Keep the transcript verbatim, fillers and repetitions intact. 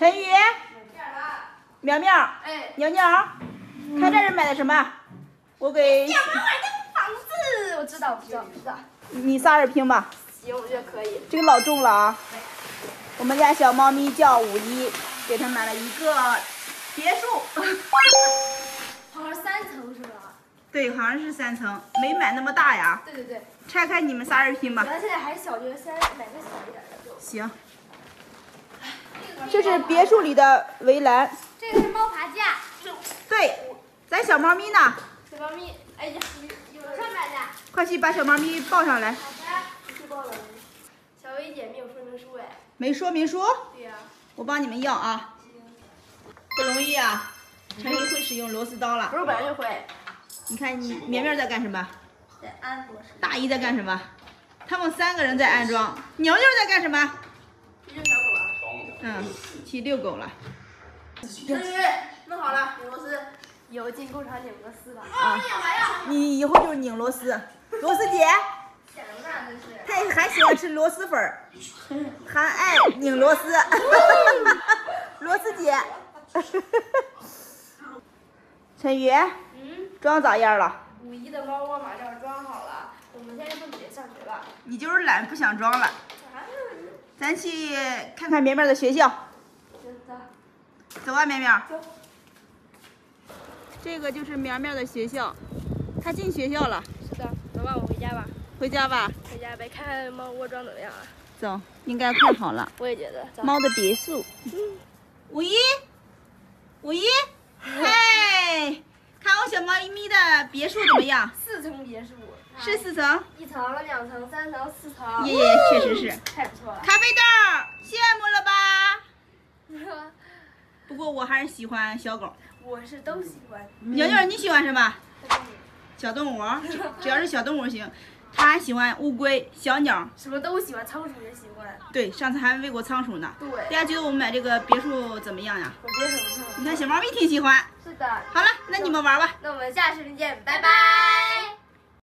陈宇，苗苗，哎，牛牛，看在这买的什么？我给。想买我的房子，我知道，我知道，我知道。你撒耳屏吧。行，我觉得可以。这个老重了啊。我们家小猫咪叫五一，给它买了一个别墅，好像三层是吧？对，好像是三层，没买那么大呀。对对对。拆开你们仨人拼吧。咱现在还小，就先买个小一点的就。行。这是别墅里的围栏。这个是猫爬架。对，咱小猫咪呢？小猫咪，哎呀，有上面的。快去把小猫咪抱上来。好的，小薇姐没有说明书哎。没说明书？对呀。我帮你们要啊。不容易啊，陈宇会使用螺丝刀了。不是本来就会。你看你绵绵在干什么？在安装。大姨在干什么？他们三个人在安装。牛牛在干什么？遛小狗啊。嗯，去遛狗了。陈宇，弄好了，拧螺丝。以后进工厂拧螺丝吧。啊。你以后就是拧螺丝，螺丝姐。他还喜欢吃螺蛳粉儿，还爱拧螺丝，螺丝姐。陈宇，嗯，装咋样了？五一的猫窝马上装好了，我们现在放学上学了。你就是懒，不想装了。啊、咱去看看绵绵的学校。走。走啊，绵绵。走。这个就是绵绵的学校，她进学校了。是的，走吧，我回家吧。回家吧，回家呗，看看猫窝装怎么样啊？走，应该快好了。我也觉得。猫的别墅。嗯。五一，五一，嘿，看我小猫咪的别墅怎么样？四层别墅。是四层？一层、两层、三层、四层。耶耶，确实是。太不错了。咖啡豆，羡慕了吧？不过我还是喜欢小狗。我是都喜欢。牛牛，你喜欢什么？小动物。小动物，只要是小动物行。他喜欢乌龟、小鸟，什么都喜欢，仓鼠也喜欢。对，上次还喂过仓鼠呢。对，大家觉得我们买这个别墅怎么样呀？我觉得很不错。你看小猫咪挺喜欢。是的。好了，那你们玩吧。那我们下次见，拜拜。